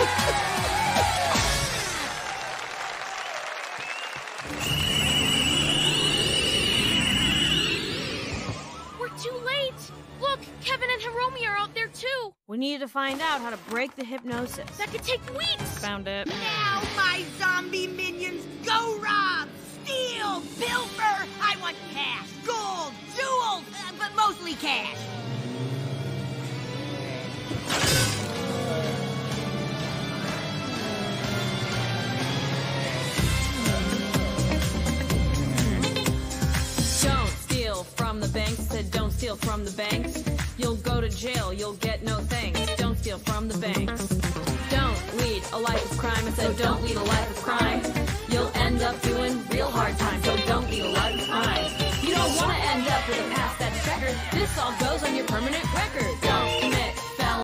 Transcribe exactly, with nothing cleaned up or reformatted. We're too late! Look, Kevin and Hiromi are out there too! We needed to find out how to break the hypnosis. That could take weeks! Found it. Now my zombie minions go rob! Steal! Pilfer! I want cash! Gold! Jewels! Uh, but mostly cash! From the banks, said don't steal from the banks. You'll go to jail, you'll get no thanks. Don't steal from the banks. Don't lead a life of crime. I said don't lead a life of crime. You'll end up doing real hard time. So don't lead a life of crime. You don't want to end up with a past that's checkered. This all goes on your permanent record.